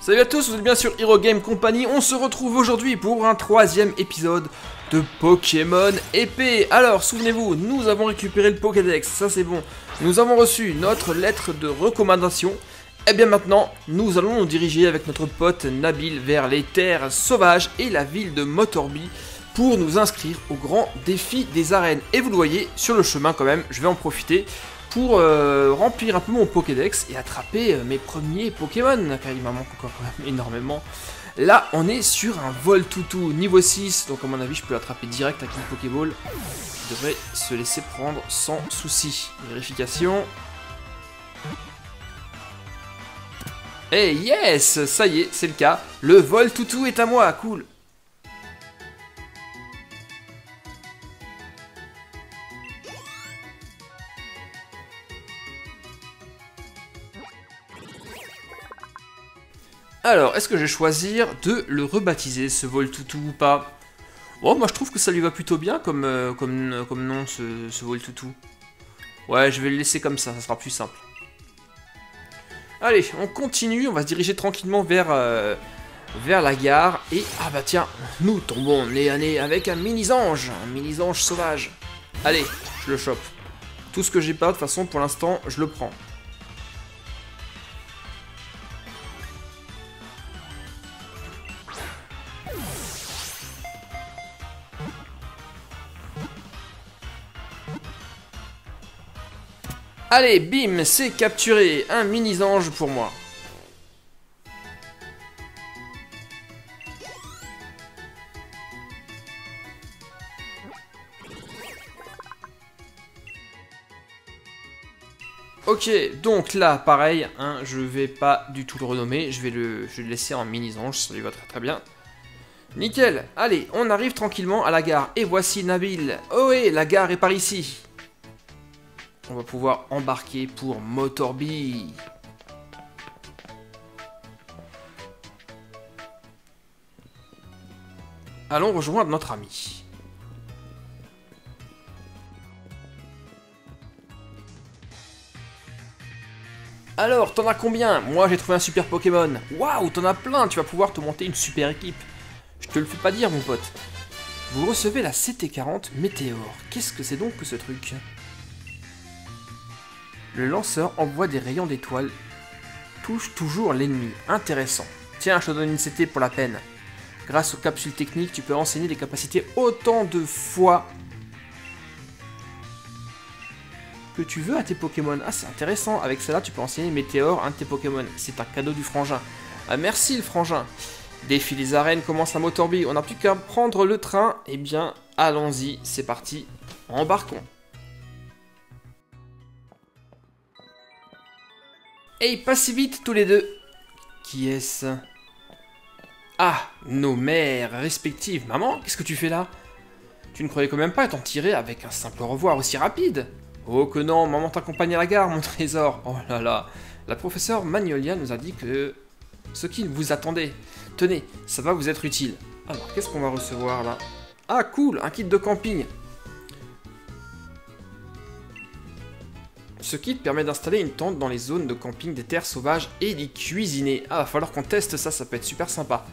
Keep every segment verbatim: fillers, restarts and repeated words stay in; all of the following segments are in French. Salut à tous, vous êtes bien sur Hero Game Company, on se retrouve aujourd'hui pour un troisième épisode de Pokémon Épée. Alors, souvenez-vous, nous avons récupéré le Pokédex, ça c'est bon. Nous avons reçu notre lettre de recommandation. Et bien maintenant, nous allons nous diriger avec notre pote Nabil vers les Terres Sauvages et la ville de Motorby pour nous inscrire au grand défi des arènes. Et vous le voyez, sur le chemin quand même, je vais en profiter pour euh, remplir un peu mon Pokédex et attraper euh, mes premiers Pokémon, car il m'en manque encore quand même énormément. Là, on est sur un Voultoutou niveau six, donc à mon avis, je peux l'attraper direct avec une Pokéball. Il devrait se laisser prendre sans souci. Vérification. Et yes, ça y est, c'est le cas. Le Voultoutou est à moi, cool. Alors, est-ce que je vais choisir de le rebaptiser, ce Voultoutou, ou pas? Bon, moi je trouve que ça lui va plutôt bien comme, euh, comme, euh, comme nom, ce, ce Voultoutou. Ouais, je vais le laisser comme ça, ça sera plus simple. Allez, on continue, on va se diriger tranquillement vers, euh, vers la gare. Et, ah bah tiens, nous tombons nez à nez avec un Minizange, un Minizange sauvage. Allez, je le chope. Tout ce que j'ai pas, de toute façon, pour l'instant, je le prends. Allez, bim, c'est capturé, un Minizange pour moi. Ok, donc là, pareil, hein, je vais pas du tout le renommer, je vais le, je vais le laisser en Minizange, ça lui va très très bien. Nickel, allez, on arrive tranquillement à la gare, et voici Nabil. Ohé, la gare est par ici. On va pouvoir embarquer pour Motorby. Allons rejoindre notre ami. Alors, t'en as combien? Moi, j'ai trouvé un super Pokémon. Waouh, t'en as plein, tu vas pouvoir te monter une super équipe. Je te le fais pas dire, mon pote. Vous recevez la C T quarante Météore. Qu'est-ce que c'est donc que ce truc? Le lanceur envoie des rayons d'étoiles, touche toujours l'ennemi. Intéressant. Tiens, je te donne une C T pour la peine. Grâce aux capsules techniques, tu peux enseigner des capacités autant de fois que tu veux à tes Pokémon. Ah, c'est intéressant. Avec celle-là, tu peux enseigner Météore à un de tes Pokémon. C'est un cadeau du frangin. Ah, merci le frangin. Défi des arènes commence à Motorby. On n'a plus qu'à prendre le train. Eh bien, allons-y. C'est parti. Embarquons. Hey, pas si vite tous les deux. Qui est-ce? Ah, nos mères respectives. Maman, qu'est-ce que tu fais là? Tu ne croyais quand même pas t'en tirer avec un simple au revoir aussi rapide? Oh que non, maman t'accompagne à la gare, mon trésor. Oh là là, la professeure Magnolia nous a dit que ce qu'il vous attendait. Tenez, ça va vous être utile. Alors, qu'est-ce qu'on va recevoir là? Ah cool, un kit de camping. Ce kit permet d'installer une tente dans les zones de camping des terres sauvages et d'y cuisiner. Ah, va falloir qu'on teste ça, ça peut être super sympa.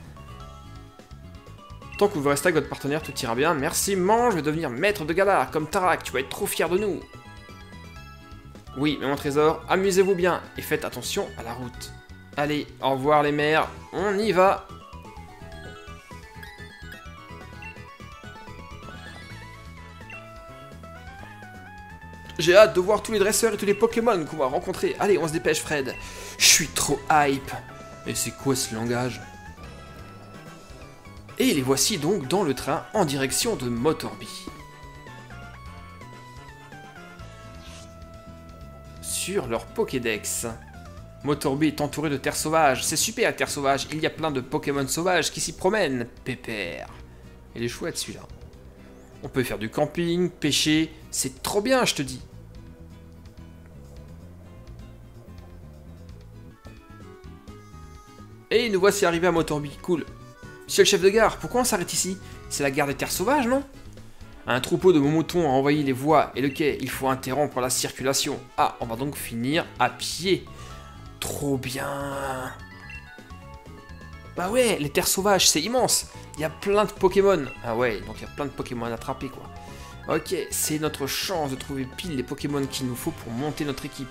Tant que vous restez avec votre partenaire, tout ira bien. Merci, mange, je vais devenir maître de Galar, comme Tarak, tu vas être trop fier de nous. Oui, mais mon trésor, amusez-vous bien et faites attention à la route. Allez, au revoir les mères, on y va. J'ai hâte de voir tous les dresseurs et tous les Pokémon qu'on va rencontrer. Allez, on se dépêche, Fred. Je suis trop hype. Mais c'est quoi ce langage? Et les voici donc dans le train en direction de Motorby. Sur leur Pokédex. Motorby est entouré de terres sauvages. C'est super, terres sauvages. Il y a plein de Pokémon sauvages qui s'y promènent. Pépère. Il est chouette celui-là. On peut faire du camping, pêcher, c'est trop bien, je te dis. Et nous voici arrivés à Motorby, cool. Monsieur le chef de gare, pourquoi on s'arrête ici? C'est la gare des terres sauvages, non? Un troupeau de Moumouton a envahi les voies et le quai, il faut interrompre la circulation. Ah, on va donc finir à pied. Trop bien. Bah ouais, les terres sauvages, c'est immense. Il y a plein de Pokémon. Ah ouais, donc il y a plein de Pokémon à attraper, quoi. Ok, c'est notre chance de trouver pile les Pokémon qu'il nous faut pour monter notre équipe.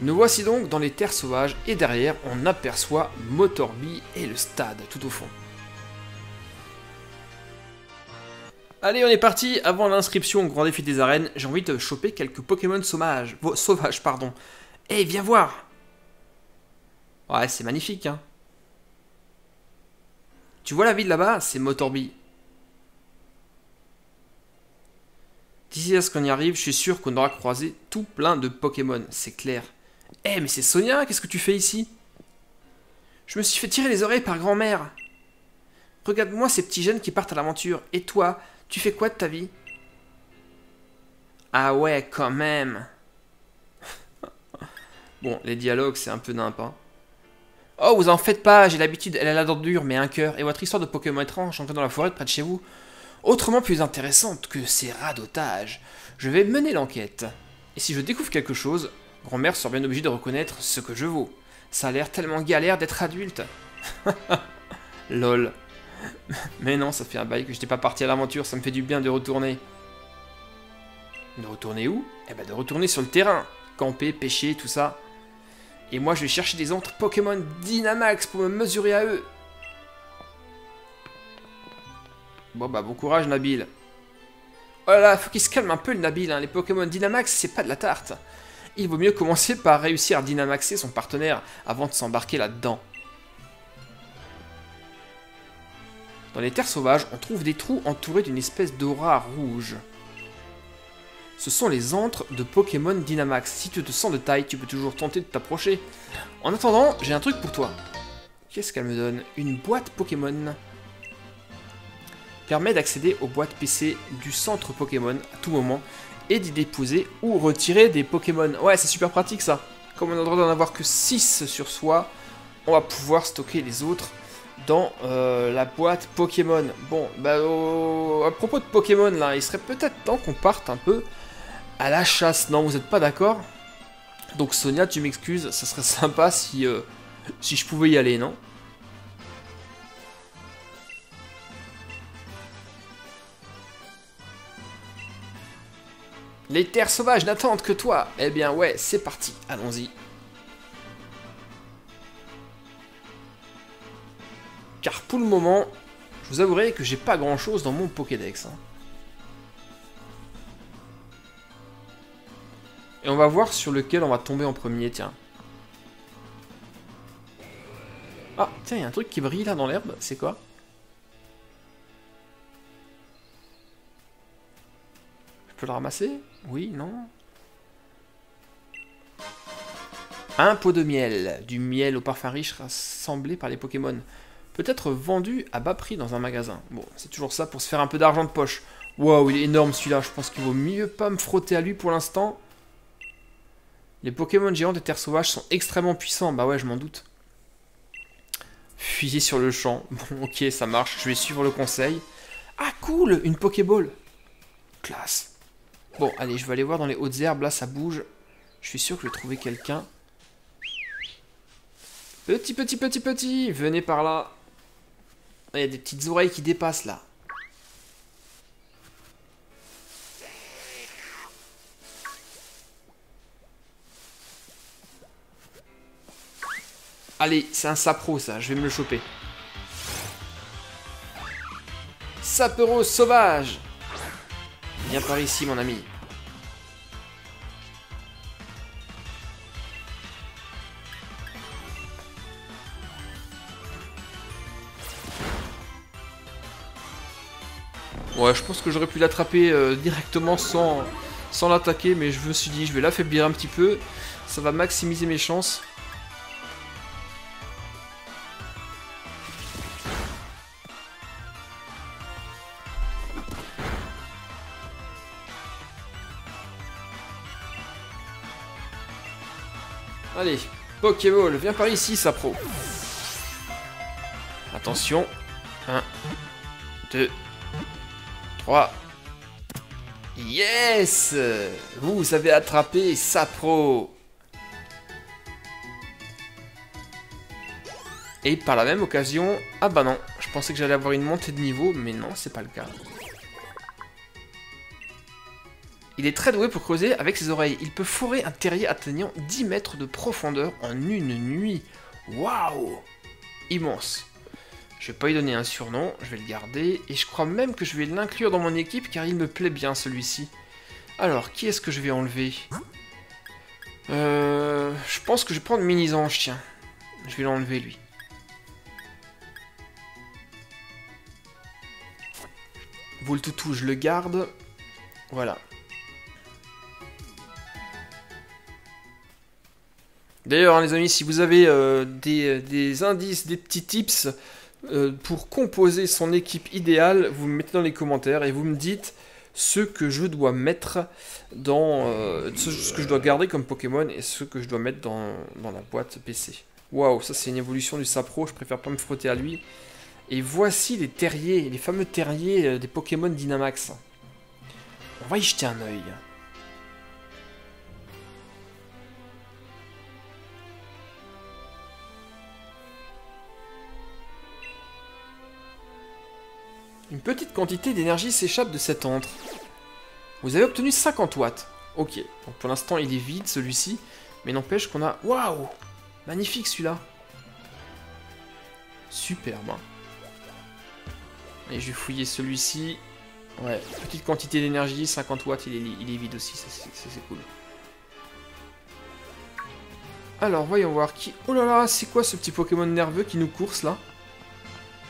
Nous voici donc dans les terres sauvages, et derrière, on aperçoit Motorby et le stade, tout au fond. Allez, on est parti. Avant l'inscription au grand défi des arènes, j'ai envie de choper quelques Pokémon sauvages. Oh, sauvages, pardon. Eh, hey, viens voir. Ouais, c'est magnifique, hein. Tu vois la ville là-bas, c'est Motorby. D'ici à ce qu'on y arrive, je suis sûr qu'on aura croisé tout plein de Pokémon, c'est clair. Eh, hey, mais c'est Sonia, qu'est-ce que tu fais ici? Je me suis fait tirer les oreilles par grand-mère. Regarde-moi ces petits jeunes qui partent à l'aventure. Et toi, tu fais quoi de ta vie? Ah ouais, quand même. Bon, les dialogues, c'est un peu nimp, hein. Oh, vous en faites pas, j'ai l'habitude, elle a la dent dure, mais un cœur. Et votre histoire de Pokémon étrange ancrée dans la forêt de près de chez vous, autrement plus intéressante que ces radotages. Je vais mener l'enquête. Et si je découvre quelque chose, grand-mère sera bien obligée de reconnaître ce que je vaux. Ça a l'air tellement galère d'être adulte. Lol. Mais non, ça fait un bail que j'étais pas parti à l'aventure, ça me fait du bien de retourner. De retourner où? Eh ben de retourner sur le terrain, camper, pêcher, tout ça. Et moi je vais chercher des autres Pokémon Dynamax pour me mesurer à eux. Bon bah bon courage Nabil. Oh là là, faut qu'il se calme un peu le Nabil, hein. Les Pokémon Dynamax c'est pas de la tarte. Il vaut mieux commencer par réussir à dynamaxer son partenaire avant de s'embarquer là-dedans. Dans les terres sauvages, on trouve des trous entourés d'une espèce d'aura rouge. Ce sont les antres de Pokémon Dynamax. Si tu te sens de taille, tu peux toujours tenter de t'approcher. En attendant, j'ai un truc pour toi. Qu'est-ce qu'elle me donne? Une boîte Pokémon. Permet d'accéder aux boîtes P C du centre Pokémon à tout moment et d'y déposer ou retirer des Pokémon. Ouais, c'est super pratique ça. Comme on a le droit d'en avoir que six sur soi, on va pouvoir stocker les autres dans euh, la boîte Pokémon. Bon, bah, oh, à propos de Pokémon, là, il serait peut-être temps qu'on parte un peu à la chasse. Non, vous n'êtes pas d'accord? Donc, Sonia, tu m'excuses, ça serait sympa si, euh, si je pouvais y aller, non? Les terres sauvages n'attendent que toi. Eh bien, ouais, c'est parti, allons-y. Car pour le moment, je vous avouerai que j'ai pas grand chose dans mon Pokédex. Et on va voir sur lequel on va tomber en premier, tiens. Ah, tiens, il y a un truc qui brille là dans l'herbe, c'est quoi? Je peux le ramasser? Oui, non? Un pot de miel, du miel au parfum riche rassemblé par les Pokémon. Peut être vendu à bas prix dans un magasin. Bon, c'est toujours ça pour se faire un peu d'argent de poche. Waouh, il est énorme celui-là. Je pense qu'il vaut mieux pas me frotter à lui pour l'instant. Les Pokémon géants des terres sauvages sont extrêmement puissants. Bah ouais, je m'en doute. Fusée sur le champ. Bon, ok, ça marche. Je vais suivre le conseil. Ah, cool, une Pokéball. Classe. Bon, allez, je vais aller voir dans les hautes herbes. Là, ça bouge. Je suis sûr que je vais trouver quelqu'un. Petit, petit, petit, petit. Venez par là. Il y a des petites oreilles qui dépassent là. Allez, c'est un Sapro ça, je vais me le choper. Sapro sauvage. Viens par ici mon ami. Ouais, je pense que j'aurais pu l'attraper euh, directement sans, sans l'attaquer, mais je me suis dit, je vais l'affaiblir un petit peu. Ça va maximiser mes chances. Allez, Pokéball, viens par ici, Sapro. Attention. un, deux, trois. Yes! Vous avez attrapé Sapro. Et par la même occasion, ah bah non, je pensais que j'allais avoir une montée de niveau, mais non, c'est pas le cas. Il est très doué pour creuser avec ses oreilles. Il peut fourrer un terrier atteignant dix mètres de profondeur en une nuit. Waouh! Immense. Je vais pas lui donner un surnom, je vais le garder. Et je crois même que je vais l'inclure dans mon équipe car il me plaît bien celui-ci. Alors, qui est-ce que je vais enlever? Euh... Je pense que je vais prendre Minizan, tiens. Je vais l'enlever lui. Voultoutou, je le garde. Voilà. D'ailleurs, hein, les amis, si vous avez euh, des, des indices, des petits tips euh, pour composer son équipe idéale, vous me mettez dans les commentaires et vous me dites ce que je dois mettre dans... Euh, ce, ce que je dois garder comme Pokémon et ce que je dois mettre dans, dans la boîte P C. Waouh, ça c'est une évolution du Sapro, je préfère pas me frotter à lui. Et voici les terriers, les fameux terriers des Pokémon Dynamax. On va y jeter un œil. Une petite quantité d'énergie s'échappe de cet antre. Vous avez obtenu cinquante watts. Ok, donc pour l'instant il est vide celui-ci, mais n'empêche qu'on a... Waouh! Magnifique celui-là. Superbe. Et je vais fouiller celui-ci. Ouais, petite quantité d'énergie, cinquante watts, il est, il est vide aussi, ça c'est cool. Alors, voyons voir qui... Oh là là, c'est quoi ce petit Pokémon nerveux qui nous course là?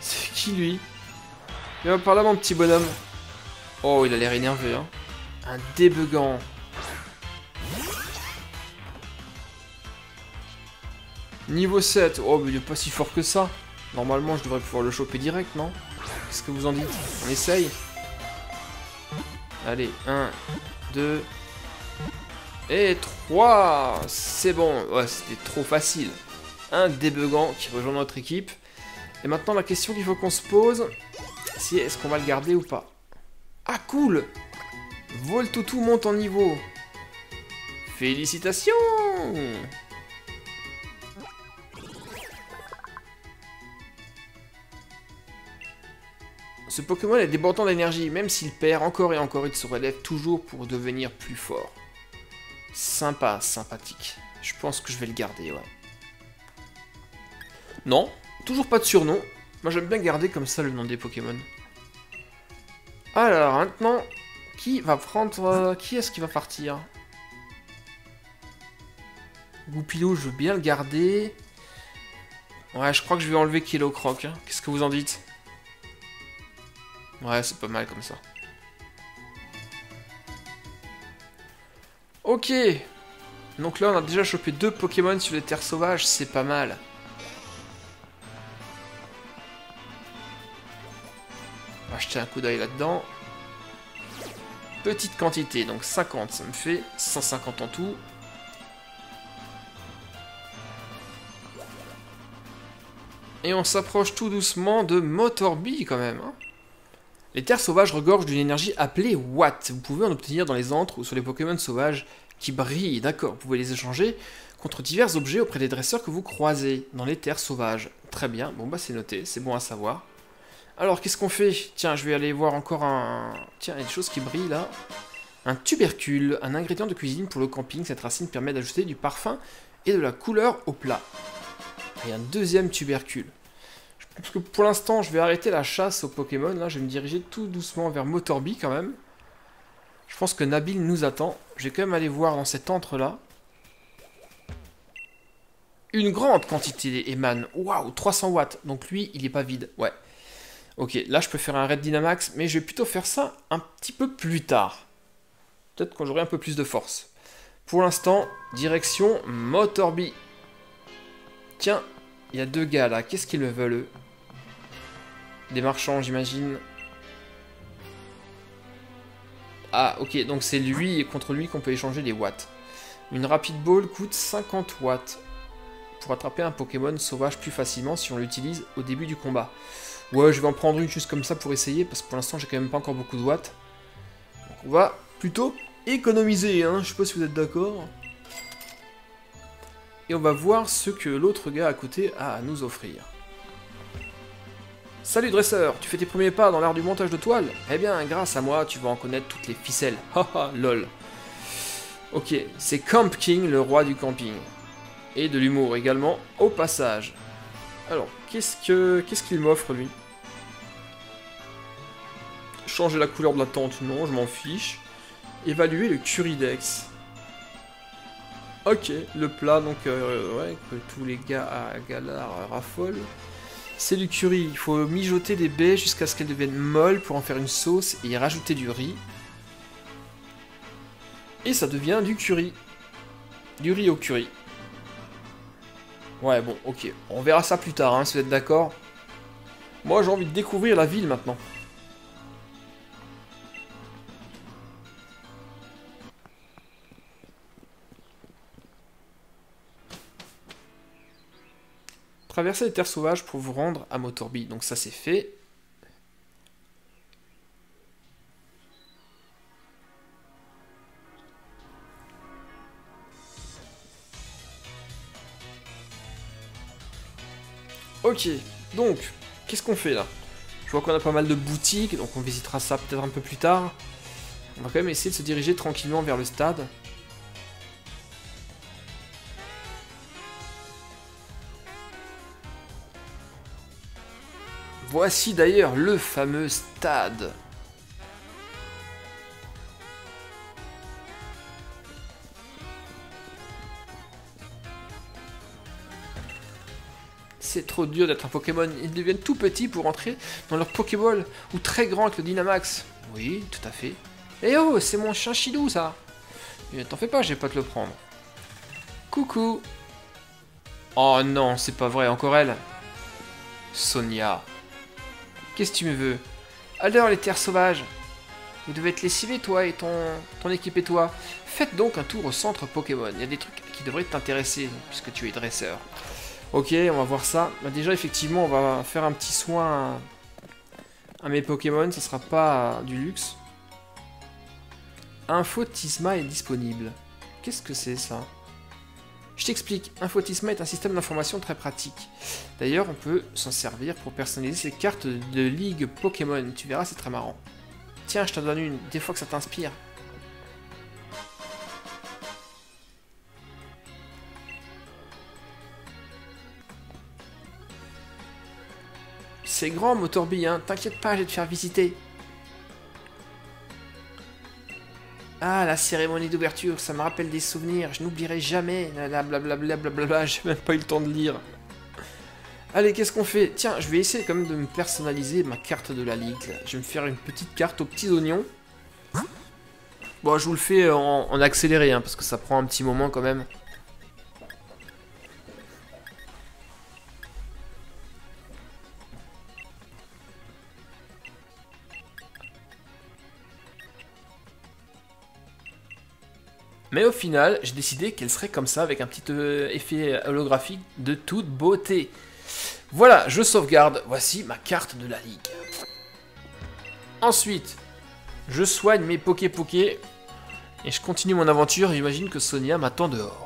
C'est qui lui? Viens par là mon petit bonhomme. Oh, il a l'air énervé, hein. Un débugant. Niveau sept. Oh, mais il est pas si fort que ça. Normalement, je devrais pouvoir le choper direct, non? Qu'est-ce que vous en dites? On essaye. Allez, un, deux et trois. C'est bon. Ouais, c'était trop facile. Un débugant qui rejoint notre équipe. Et maintenant, la question qu'il faut qu'on se pose, c'est est-ce qu'on va le garder ou pas? Ah, cool! Voultoutou monte en niveau. Félicitations! Ce Pokémon est débordant d'énergie, même s'il perd encore et encore, il se relève toujours pour devenir plus fort. Sympa, sympathique. Je pense que je vais le garder, ouais. Non, toujours pas de surnom. Moi j'aime bien garder comme ça le nom des Pokémon. Alors maintenant, qui va prendre... Euh, qui est-ce qui va partir? Goupilou, je veux bien le garder. Ouais, je crois que je vais enlever Kilocroc, hein. Qu'est-ce que vous en dites? Ouais, c'est pas mal comme ça. Ok. Donc là, on a déjà chopé deux Pokémon sur les terres sauvages, c'est pas mal. On va jeter un coup d'œil là-dedans. Petite quantité, donc cinquante, ça me fait cent cinquante en tout. Et on s'approche tout doucement de Motorby quand même, hein. Les terres sauvages regorgent d'une énergie appelée Watt. Vous pouvez en obtenir dans les antres ou sur les Pokémon sauvages qui brillent. D'accord, vous pouvez les échanger contre divers objets auprès des dresseurs que vous croisez dans les terres sauvages. Très bien, bon bah c'est noté, c'est bon à savoir. Alors qu'est-ce qu'on fait? Tiens, je vais aller voir encore un... Tiens, il y a des choses qui brillent là. Un tubercule, un ingrédient de cuisine pour le camping. Cette racine permet d'ajouter du parfum et de la couleur au plat. Et un deuxième tubercule. Parce que pour l'instant, je vais arrêter la chasse aux Pokémon. Là, je vais me diriger tout doucement vers Motorby quand même. Je pense que Nabil nous attend. Je vais quand même aller voir dans cet antre-là. Une grande quantité émane. Waouh, trois cents watts. Donc lui, il n'est pas vide. Ouais. Ok, là, je peux faire un raid Dynamax. Mais je vais plutôt faire ça un petit peu plus tard. Peut-être quand j'aurai un peu plus de force. Pour l'instant, direction Motorby. Tiens, il y a deux gars là. Qu'est-ce qu'ils me veulent eux? Des marchands, j'imagine. Ah, ok, donc c'est lui et contre lui qu'on peut échanger des watts. Une Rapid Ball coûte cinquante watts pour attraper un Pokémon sauvage plus facilement si on l'utilise au début du combat. Ouais, je vais en prendre une juste comme ça pour essayer parce que pour l'instant, j'ai quand même pas encore beaucoup de watts. Donc on va plutôt économiser, hein. Je sais pas si vous êtes d'accord. Et on va voir ce que l'autre gars à côté a à nous offrir. Salut dresseur, tu fais tes premiers pas dans l'art du montage de toile? Eh bien, grâce à moi, tu vas en connaître toutes les ficelles. Haha, lol. Ok, c'est Camp King, le roi du camping. Et de l'humour également, au passage. Alors, qu'est-ce que, qu'est-ce qu'il m'offre, lui? Changer la couleur de la tente, non, je m'en fiche. Évaluer le Currydex. Ok, le plat, donc, euh, ouais, que tous les gars à Galar raffolent. C'est du curry, il faut mijoter des baies jusqu'à ce qu'elles deviennent molles pour en faire une sauce et y rajouter du riz. Et ça devient du curry. Du riz au curry. Ouais, bon, ok. On verra ça plus tard, hein, si vous êtes d'accord. Moi, j'ai envie de découvrir la ville, maintenant. Traverser les terres sauvages pour vous rendre à Motorby. Donc ça, c'est fait. Ok, donc, qu'est-ce qu'on fait là? Je vois qu'on a pas mal de boutiques, donc on visitera ça peut-être un peu plus tard. On va quand même essayer de se diriger tranquillement vers le stade. Voici d'ailleurs le fameux stade. C'est trop dur d'être un Pokémon, ils deviennent tout petits pour entrer dans leur Pokéball, ou très grand avec le Dynamax. Oui, tout à fait. Eh oh, c'est mon chinchidou ça. Mais t'en fais pas, je vais pas te le prendre. Coucou. Oh non, c'est pas vrai, encore elle. Sonia. Qu'est-ce que tu me veux? Alors les terres sauvages. Vous devez être lessivés toi et ton, ton équipe et toi. Faites donc un tour au centre Pokémon, il y a des trucs qui devraient t'intéresser, puisque tu es dresseur. Ok, on va voir ça. Bah déjà, effectivement, on va faire un petit soin à, à mes Pokémon. Ça sera pas du luxe. Infotisma est disponible. Qu'est-ce que c'est, ça? Je t'explique. Infotisma est un système d'information très pratique. D'ailleurs, on peut s'en servir pour personnaliser ses cartes de ligue Pokémon. Tu verras, c'est très marrant. Tiens, je t'en donne une. Des fois que ça t'inspire. C'est grand, Motorby, hein. T'inquiète pas, je vais te faire visiter. Ah, la cérémonie d'ouverture, ça me rappelle des souvenirs. Je n'oublierai jamais. Blablabla, j'ai même pas eu le temps de lire. Allez, qu'est-ce qu'on fait? Tiens, je vais essayer quand même de me personnaliser ma carte de la ligue. Là. Je vais me faire une petite carte aux petits oignons. Bon, je vous le fais en, en accéléré, hein, parce que ça prend un petit moment quand même. Mais au final, j'ai décidé qu'elle serait comme ça, avec un petit euh, effet holographique de toute beauté. Voilà, je sauvegarde. Voici ma carte de la ligue. Ensuite, je soigne mes Poké-Poké. Et je continue mon aventure. J'imagine que Sonia m'attend dehors.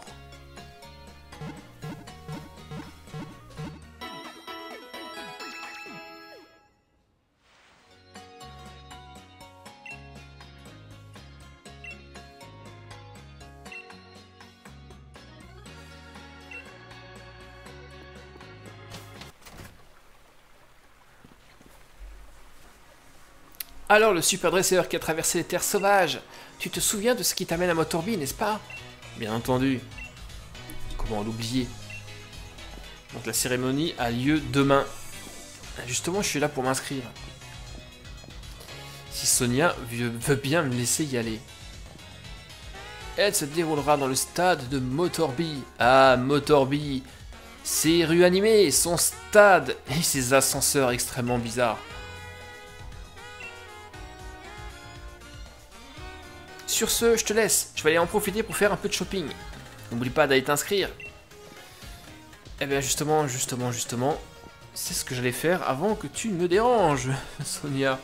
Alors le super dresseur qui a traversé les terres sauvages, tu te souviens de ce qui t'amène à Motorby, n'est-ce pas? Bien entendu. Comment l'oublier? Donc la cérémonie a lieu demain. Justement, je suis là pour m'inscrire. Si Sonia veut bien me laisser y aller. Elle se déroulera dans le stade de Motorby. Ah, Motorby. Ses rues animées, son stade et ses ascenseurs extrêmement bizarres. Sur ce, je te laisse. Je vais aller en profiter pour faire un peu de shopping. N'oublie pas d'aller t'inscrire. Eh bien, justement, justement, justement, c'est ce que j'allais faire avant que tu me déranges, Sonia.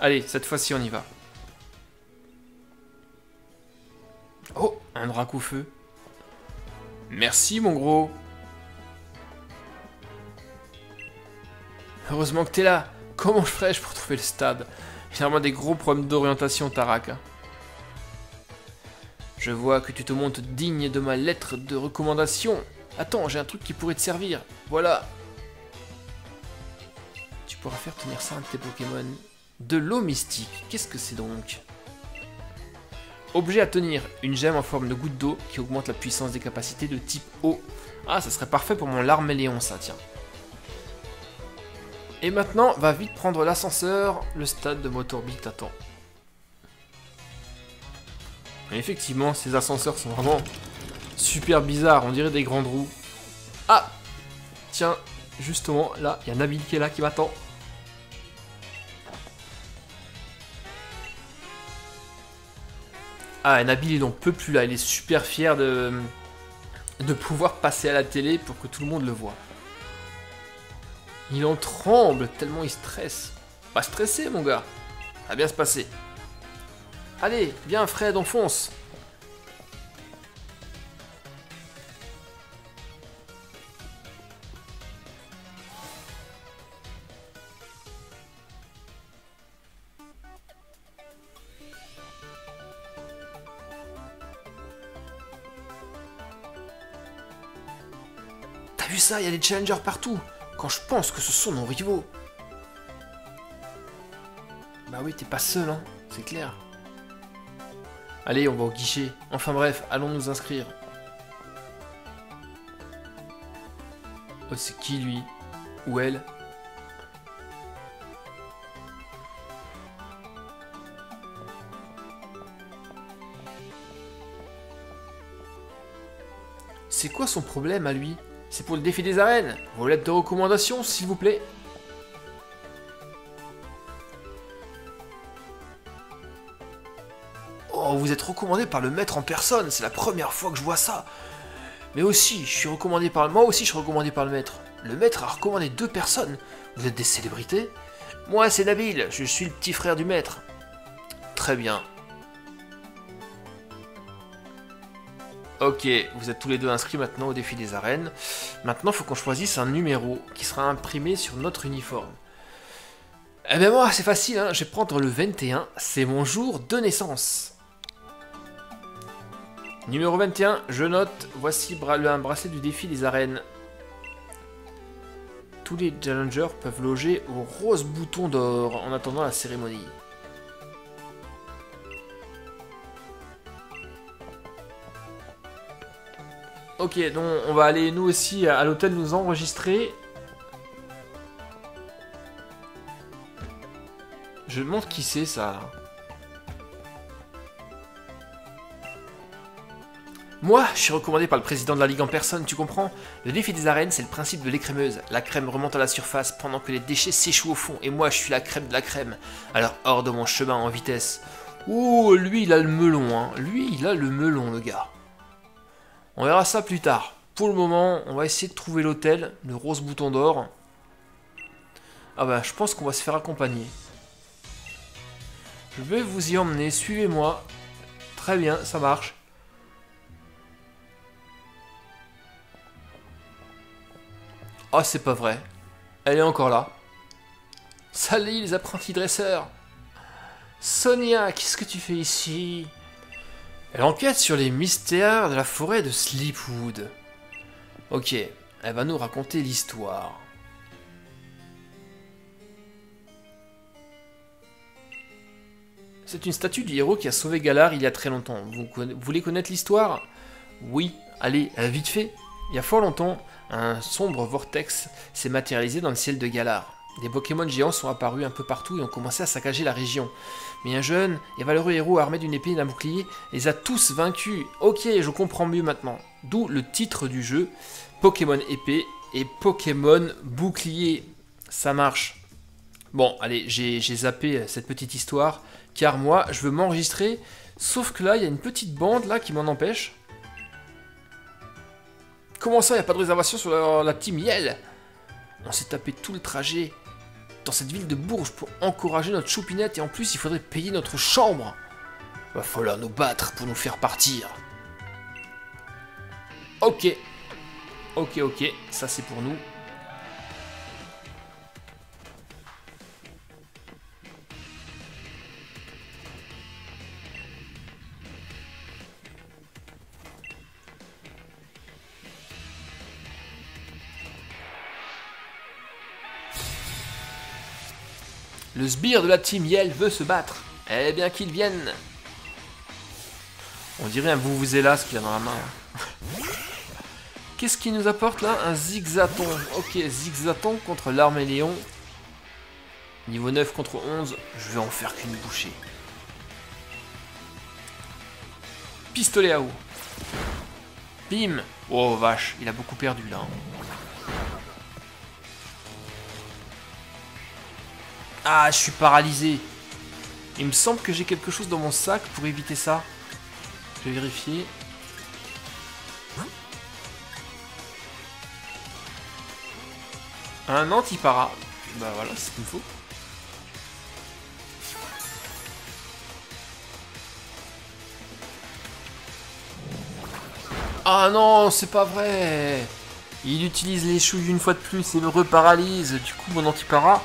Allez, cette fois-ci, on y va. Oh, un dracoufeu. Merci, mon gros. Heureusement que t'es là. Comment je ferais-je pour trouver le stade? J'ai vraiment des gros problèmes d'orientation, Tarak. Je vois que tu te montes digne de ma lettre de recommandation. Attends, j'ai un truc qui pourrait te servir. Voilà. Tu pourras faire tenir ça avec tes Pokémon. De l'eau mystique, qu'est-ce que c'est donc? Objet à tenir, une gemme en forme de goutte d'eau qui augmente la puissance des capacités de type eau. Ah, ça serait parfait pour mon Arméléon, ça, tiens. Et maintenant, va vite prendre l'ascenseur, le stade de Motorby t'attend. Effectivement, ces ascenseurs sont vraiment super bizarres, on dirait des grandes roues. Ah! Tiens, justement, là, il y a Nabil qui est là, qui m'attend. Ah, et Nabil, il n'en peut plus là, il est super fier de, de pouvoir passer à la télé pour que tout le monde le voit. Il en tremble tellement il stresse. Pas stressé, mon gars. Ça va bien se passer. Allez, viens Fred, on fonce. T'as vu ça, il y a des challengers partout. Quand je pense que ce sont nos rivaux. Bah oui, t'es pas seul, hein, c'est clair. Allez, on va au guichet. Enfin bref, allons nous inscrire. Oh, c'est qui lui? Ou elle? C'est quoi son problème à lui? C'est pour le défi des arènes. Vos lettres de recommandation, s'il vous plaît. Oh, vous êtes recommandé par le maître en personne. C'est la première fois que je vois ça. Mais aussi, je suis recommandé par... Moi aussi, je suis recommandé par le maître. Le maître a recommandé deux personnes. Vous êtes des célébrités? Moi, c'est Nabil. Je suis le petit frère du maître. Très bien. Ok, vous êtes tous les deux inscrits maintenant au défi des arènes. Maintenant, il faut qu'on choisisse un numéro qui sera imprimé sur notre uniforme. Eh bien moi, c'est facile, hein, je vais prendre le vingt et un, c'est mon jour de naissance. Numéro vingt et un, je note, voici un bracelet du défi des arènes. Tous les challengers peuvent loger au rose bouton d'or en attendant la cérémonie. Ok, donc on va aller nous aussi à l'hôtel nous enregistrer. Je me demande qui c'est ça. Moi, je suis recommandé par le président de la Ligue en personne, tu comprends? Le défi des arènes, c'est le principe de l'écrémeuse. La crème remonte à la surface pendant que les déchets s'échouent au fond. Et moi, je suis la crème de la crème. Alors hors de mon chemin en vitesse. Ouh, lui, il a le melon, hein. Lui, il a le melon, le gars. On verra ça plus tard. Pour le moment, on va essayer de trouver l'hôtel, le rose bouton d'or. Ah bah, je pense qu'on va se faire accompagner. Je vais vous y emmener, suivez-moi. Très bien, ça marche. Ah, c'est pas vrai. Elle est encore là. Salut les apprentis dresseurs. Sonia, qu'est-ce que tu fais ici ? Elle enquête sur les mystères de la forêt de Sleepwood. Ok, elle va nous raconter l'histoire. C'est une statue du héros qui a sauvé Galar il y a très longtemps. Vous, vous voulez connaître l'histoire? Oui, allez, vite fait. Il y a fort longtemps, un sombre vortex s'est matérialisé dans le ciel de Galar. Des Pokémon géants sont apparus un peu partout et ont commencé à saccager la région. Mais un jeune et valeureux héros armé d'une épée et d'un bouclier les a tous vaincus. Ok, je comprends mieux maintenant. D'où le titre du jeu, Pokémon Épée et Pokémon Bouclier. Ça marche. Bon, allez, j'ai zappé cette petite histoire, car moi, je veux m'enregistrer. Sauf que là, il y a une petite bande là qui m'en empêche. Comment ça, il n'y a pas de réservation sur la, la Team Yell? On s'est tapé tout le trajet dans cette ville de Bourges pour encourager notre choupinette et en plus il faudrait payer notre chambre. Va falloir nous battre pour nous faire partir. Ok. Ok, ok, ça c'est pour nous. Le sbire de la Team Yell veut se battre. Eh bien qu'il vienne. On dirait un Vuvuzela ce qu'il a dans la main. Qu'est-ce qu'il nous apporte là? Un Zigzaton. Ok, Zigzaton contre l'Arméléon. Niveau neuf contre onze. Je vais en faire qu'une bouchée. Pistolet à eau. Bim. Oh vache, il a beaucoup perdu là. Ah, je suis paralysé. Il me semble que j'ai quelque chose dans mon sac pour éviter ça. Je vais vérifier. Un anti-para. Bah voilà, c'est ce qu'il me faut. Ah non, c'est pas vrai. Il utilise les chouilles une fois de plus et me reparalyse. Du coup, mon anti-para,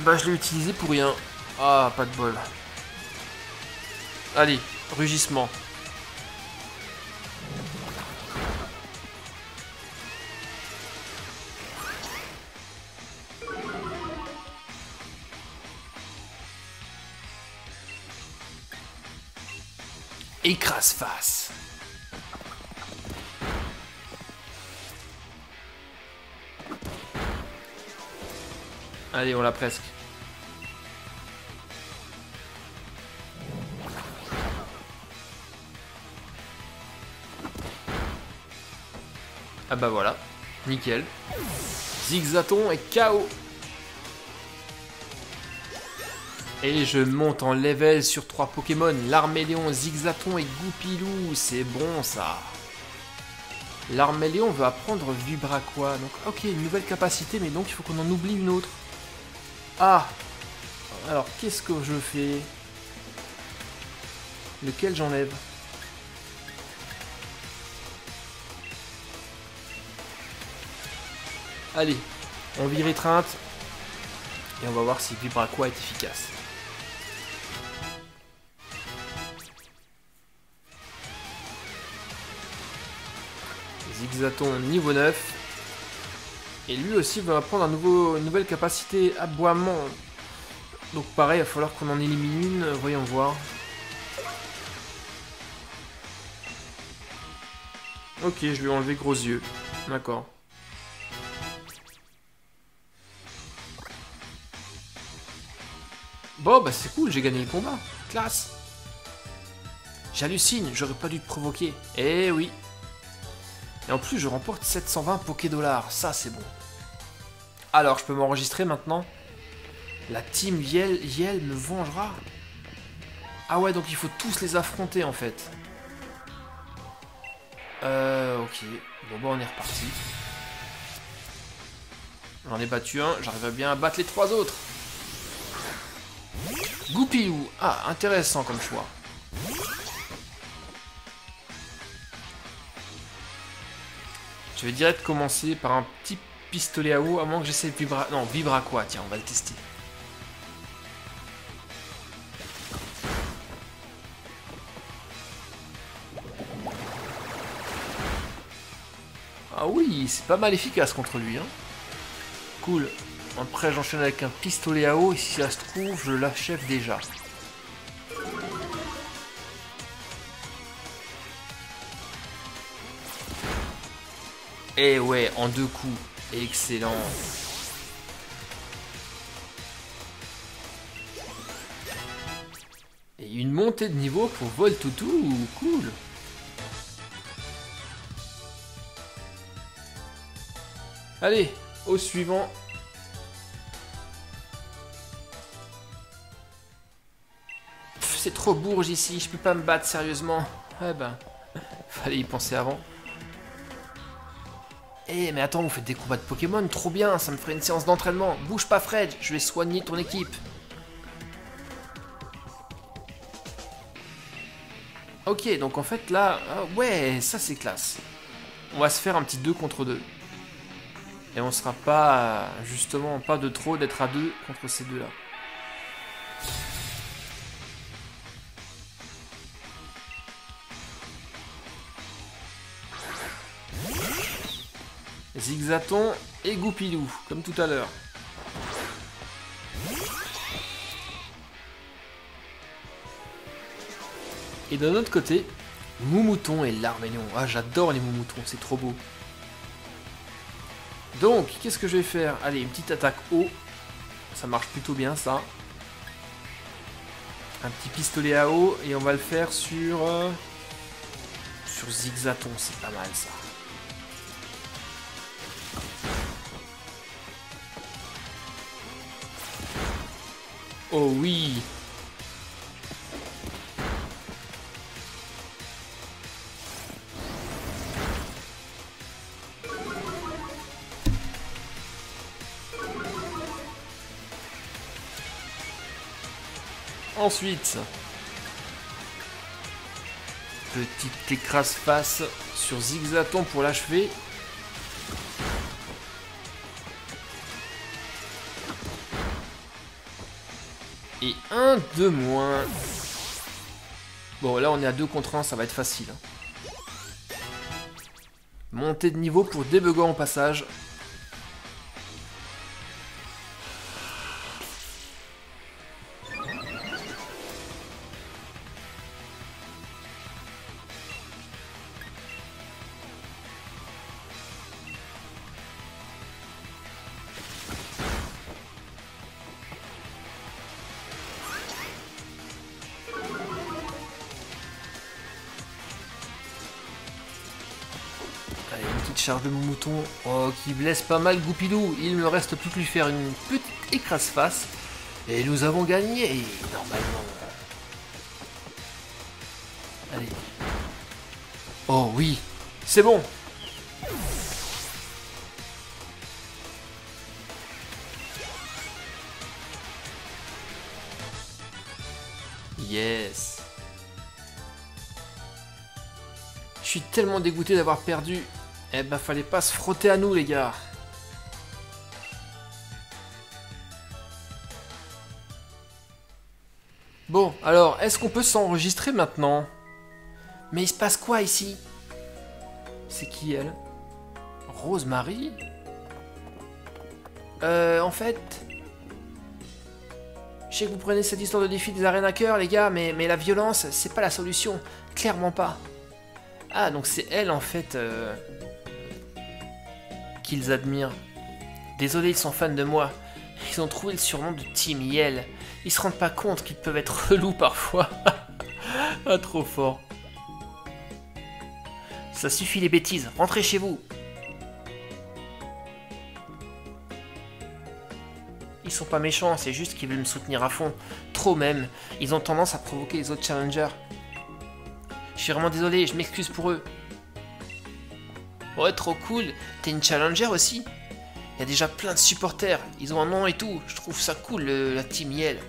bah je l'ai utilisé pour rien. Ah, pas de bol. Allez, rugissement. Écrase-face. Allez, on l'a presque. Ah bah voilà, nickel. Zigzaton est K O. Et je monte en level sur trois Pokémon. L'Arméléon, Zigzaton et Goupilou. C'est bon ça. L'Arméléon veut apprendre Vibraqua. Donc ok, une nouvelle capacité, mais donc il faut qu'on en oublie une autre. Ah, alors qu'est-ce que je fais? Lequel j'enlève? Allez, on vire étreinte. Et on va voir si Vibraqua est efficace. Zigzaton niveau neuf. Et lui aussi va apprendre un nouveau, une nouvelle capacité, aboiement. Donc pareil, il va falloir qu'on en élimine une, voyons voir. Ok, je lui ai enlevé gros yeux, d'accord. Bon bah c'est cool, j'ai gagné le combat, classe. J'hallucine, j'aurais pas dû te provoquer, eh oui. Et en plus, je remporte sept cent vingt Pokédollars. Ça, c'est bon. Alors, je peux m'enregistrer maintenant. La team Yell, Yell me vengera. Ah ouais, donc il faut tous les affronter, en fait. Euh, ok. Bon, bah, on est reparti. J'en ai battu un. J'arrive bien à battre les trois autres. Goupilou. Ah, intéressant comme choix. Je vais direct commencer par un petit pistolet à eau, à moins que j'essaie de vibra... Non, Vibraqua, tiens, on va le tester. Ah oui, c'est pas mal efficace contre lui, hein. Cool. Après, j'enchaîne avec un pistolet à eau, et si ça se trouve, je l'achève déjà. Eh ouais, en deux coups. Excellent. Et une montée de niveau pour Voultoutou. Cool. Allez, au suivant. C'est trop bourge ici, je peux pas me battre sérieusement. Eh ben, fallait y penser avant. Eh hey, mais attends, vous faites des combats de Pokémon, trop bien, ça me ferait une séance d'entraînement. Bouge pas Fred, je vais soigner ton équipe. Ok, donc en fait là, euh, ouais, ça c'est classe. On va se faire un petit deux contre deux. Et on sera pas, justement, pas de trop d'être à deux contre ces deux là. Zigzaton et Goupilou, comme tout à l'heure. Et de notre côté, Moumouton et l'Arméléon. Ah, j'adore les Moumoutons, c'est trop beau. Donc, qu'est-ce que je vais faire? Allez, une petite attaque haut. Ça marche plutôt bien, ça. Un petit pistolet à eau. Et on va le faire sur... Euh, sur Zigzaton, c'est pas mal, ça. Oh oui! Ensuite, petite écrase-face sur Zigzaton pour l'achever. Et un de moins. Bon, là on est à deux contre un, ça va être facile. Montée de niveau pour Débugant au passage. Charge de Moumouton, oh, qui blesse pas mal Goupilou. Il me reste plus que lui faire une petite écrase-face. Et nous avons gagné, normalement. Allez. Oh oui, c'est bon. Yes. Je suis tellement dégoûté d'avoir perdu. Eh ben, fallait pas se frotter à nous, les gars. Bon, alors, est-ce qu'on peut s'enregistrer maintenant? Mais il se passe quoi, ici? C'est qui, elle? Rosemary? Euh, en fait... Je sais que vous prenez cette histoire de défi des arènes à cœur, les gars, mais, mais la violence, c'est pas la solution. Clairement pas. Ah, donc c'est elle, en fait... Euh... qu'ils admirent. Désolé, ils sont fans de moi. Ils ont trouvé le surnom de Team Yell. Ils se rendent pas compte qu'ils peuvent être relous parfois. Ah, trop fort. Ça suffit les bêtises, rentrez chez vous. Ils sont pas méchants, c'est juste qu'ils veulent me soutenir à fond. Trop même, ils ont tendance à provoquer les autres challengers. Je suis vraiment désolé, je m'excuse pour eux. Ouais, trop cool. T'es une challenger aussi? Il y a déjà plein de supporters. Ils ont un nom et tout. Je trouve ça cool, le, la Team Yell.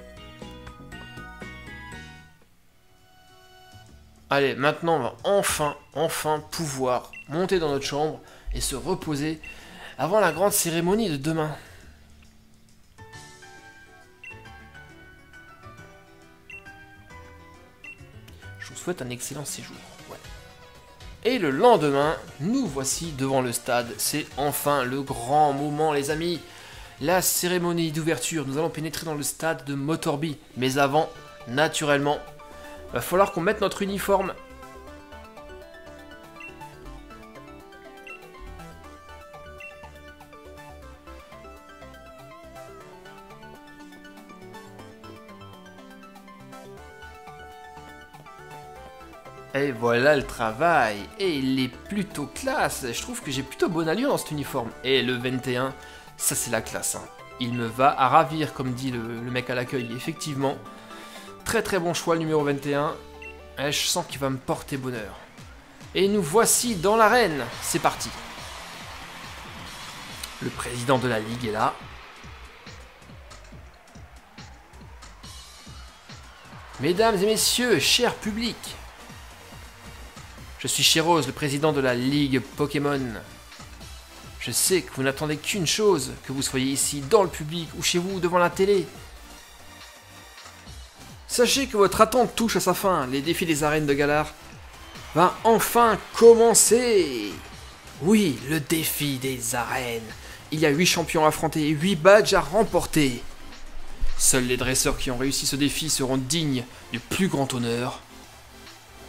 Allez, maintenant, on va enfin, enfin pouvoir monter dans notre chambre et se reposer avant la grande cérémonie de demain. Je vous souhaite un excellent séjour. Et le lendemain, nous voici devant le stade. C'est enfin le grand moment, les amis. La cérémonie d'ouverture. Nous allons pénétrer dans le stade de Motorby. Mais avant, naturellement, il va falloir qu'on mette notre uniforme. Et voilà le travail. Et il est plutôt classe. Je trouve que j'ai plutôt bonne allure dans cet uniforme. Et le vingt et un, ça c'est la classe. Hein. Il me va à ravir, comme dit le, le mec à l'accueil. Effectivement, très très bon choix le numéro vingt et un. Et je sens qu'il va me porter bonheur. Et nous voici dans l'arène. C'est parti. Le président de la ligue est là. Mesdames et messieurs, cher public. Je suis chez Rose, le président de la Ligue Pokémon. Je sais que vous n'attendez qu'une chose, que vous soyez ici, dans le public, ou chez vous, devant la télé. Sachez que votre attente touche à sa fin. Les défis des arènes de Galar va enfin commencer. Oui, le défi des arènes. Il y a huit champions à affronter et huit badges à remporter. Seuls les dresseurs qui ont réussi ce défi seront dignes du plus grand honneur.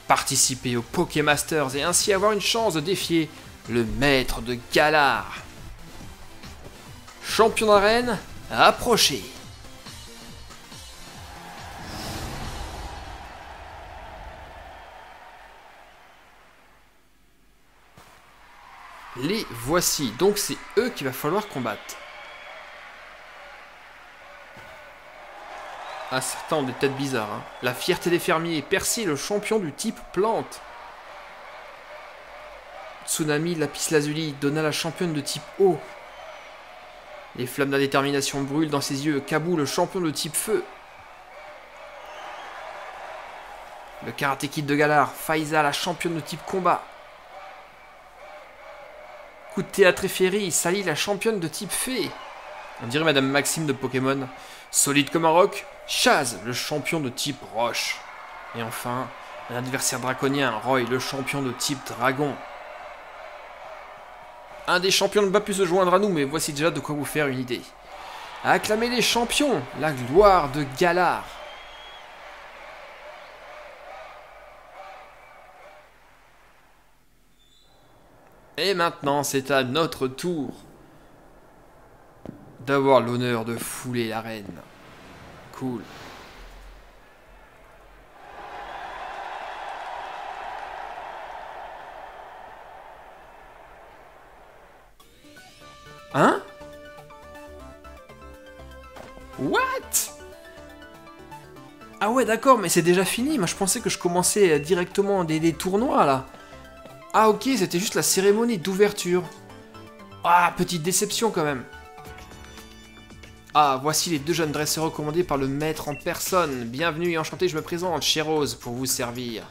participer au Pokémasters et ainsi avoir une chance de défier le maître de Galar. Champion d'arène, approchez. Les voici, donc c'est eux qu'il va falloir combattre. Ah, certains ont des têtes bizarres, hein. La fierté des fermiers, Percy le champion du type plante. Tsunami, Lapis Lazuli, Donna la championne de type eau. Les flammes de la détermination brûlent dans ses yeux, Kabou le champion de type feu. Le Karate Kid de Galar, Faiza la championne de type combat. Coup de théâtre et féerie, Sally la championne de type fée. On dirait Madame Maxime de Pokémon. Solide comme un roc, Chaz le champion de type roche. Et enfin, un adversaire draconien, Roy le champion de type dragon. Un des champions n'a pas pu se joindre à nous, mais voici déjà de quoi vous faire une idée. Acclamez les champions, la gloire de Galar. Et maintenant, c'est à notre tour d'avoir l'honneur de fouler l'arène. Cool. Hein? What? Ah ouais, d'accord, mais c'est déjà fini. Moi, je pensais que je commençais directement des, des tournois, là. Ah ok, c'était juste la cérémonie d'ouverture. Ah, petite déception quand même. Ah, voici les deux jeunes dresseurs recommandés par le maître en personne. Bienvenue et enchanté, je me présente, chez Rose, pour vous servir.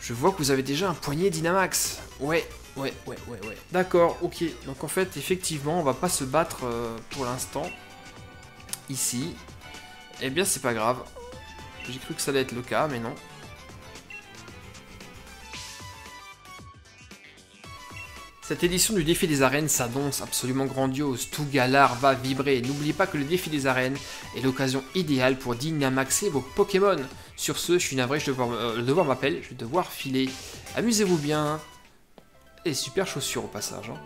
Je vois que vous avez déjà un poignet Dynamax. Ouais, ouais, ouais, ouais, ouais. D'accord, ok. Donc en fait, effectivement, on va pas se battre euh, pour l'instant. Ici. Eh bien, c'est pas grave. J'ai cru que ça allait être le cas, mais non. Cette édition du défi des arènes s'annonce absolument grandiose, tout Galar va vibrer. N'oubliez pas que le défi des arènes est l'occasion idéale pour dynamaxer vos Pokémon. Sur ce, je suis navré, je devoir, euh, le devoir m'appelle, je vais devoir filer. Amusez-vous bien. Et super chaussures au passage. Hein.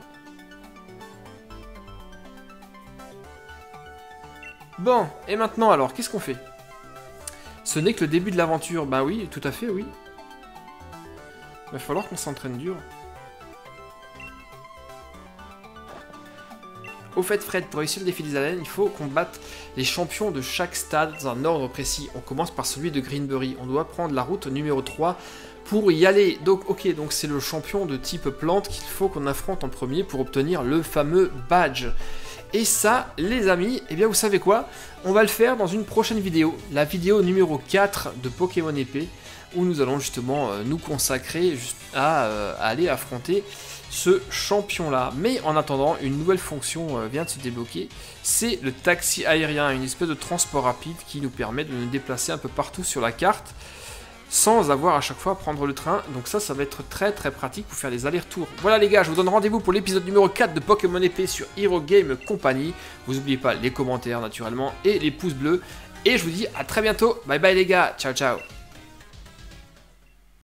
Bon, et maintenant alors, qu'est-ce qu'on fait? Ce n'est que le début de l'aventure. Bah oui, tout à fait, oui. Il va falloir qu'on s'entraîne dur. Au fait, Fred, pour réussir le défi des arènes, il faut combattre les champions de chaque stade dans un ordre précis. On commence par celui de Greenberry. On doit prendre la route numéro trois pour y aller. Donc, ok, donc c'est le champion de type plante qu'il faut qu'on affronte en premier pour obtenir le fameux badge. Et ça, les amis, eh bien vous savez quoi? On va le faire dans une prochaine vidéo, la vidéo numéro quatre de Pokémon Épée, où nous allons justement euh, nous consacrer juste à, euh, à aller affronter ce champion-là. Mais en attendant, une nouvelle fonction euh, vient de se débloquer, c'est le taxi aérien, une espèce de transport rapide qui nous permet de nous déplacer un peu partout sur la carte, sans avoir à chaque fois à prendre le train. Donc ça, ça va être très très pratique pour faire les allers-retours. Voilà les gars, je vous donne rendez-vous pour l'épisode numéro quatre de Pokémon Épée sur Hero Game Company. Vous n'oubliez pas les commentaires naturellement et les pouces bleus. Et je vous dis à très bientôt. Bye bye les gars, ciao ciao.